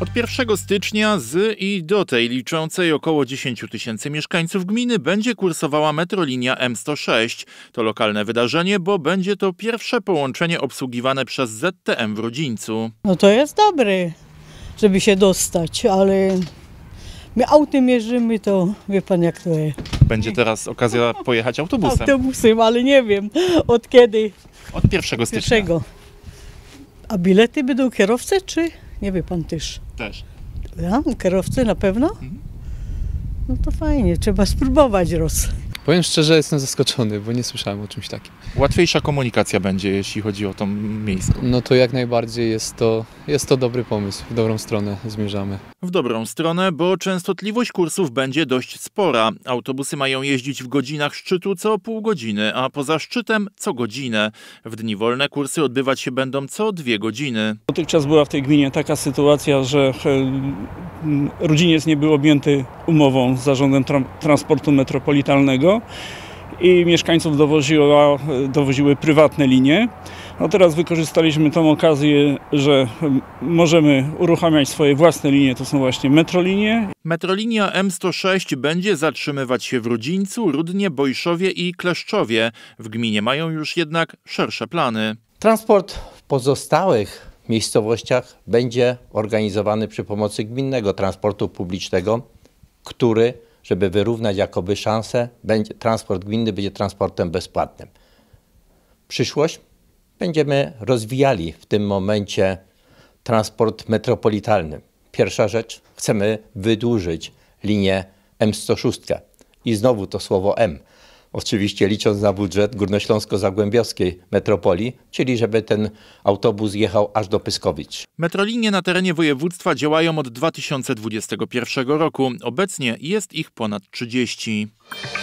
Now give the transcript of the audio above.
Od 1 stycznia z i do tej liczącej około 10 tysięcy mieszkańców gminy będzie kursowała metrolinia M106. To lokalne wydarzenie, bo będzie to pierwsze połączenie obsługiwane przez ZTM w Rudzińcu. No to jest dobry, żeby się dostać, ale my autem jeżdżymy, to wie pan jak to jest. Będzie teraz okazja pojechać autobusem. Autobusem, ale nie wiem od kiedy. Od 1 stycznia. A bilety będą kierowcy czy? Nie wie pan też. Też. Ja? Kierowcy na pewno? Mhm. No to fajnie, trzeba spróbować roz. Powiem szczerze, jestem zaskoczony, bo nie słyszałem o czymś takim. Łatwiejsza komunikacja będzie, jeśli chodzi o tą miejską. No to jak najbardziej jest to dobry pomysł, w dobrą stronę zmierzamy. W dobrą stronę, bo częstotliwość kursów będzie dość spora. Autobusy mają jeździć w godzinach szczytu co pół godziny, a poza szczytem co godzinę. W dni wolne kursy odbywać się będą co 2 godziny. Dotychczas była w tej gminie taka sytuacja, że Rudziniec nie był objęty umową z Zarządem Transportu Metropolitalnego i mieszkańców dowoziły prywatne linie. No teraz wykorzystaliśmy tą okazję, że możemy uruchamiać swoje własne linie, to są właśnie metrolinie. Metrolinia M106 będzie zatrzymywać się w Rudzińcu, Rudnie, Bojszowie i Kleszczowie. W gminie mają już jednak szersze plany. Transport w pozostałych miejscowościach będzie organizowany przy pomocy gminnego transportu publicznego, który, żeby wyrównać jakoby szanse, transport gminny będzie transportem bezpłatnym. Przyszłość? Będziemy rozwijali w tym momencie transport metropolitalny. Pierwsza rzecz, chcemy wydłużyć linię M106 i znowu to słowo M. Oczywiście licząc na budżet Górnośląsko-Zagłębiowskiej Metropolii, czyli żeby ten autobus jechał aż do Pyskowic. Metrolinie na terenie województwa działają od 2021 roku. Obecnie jest ich ponad 30.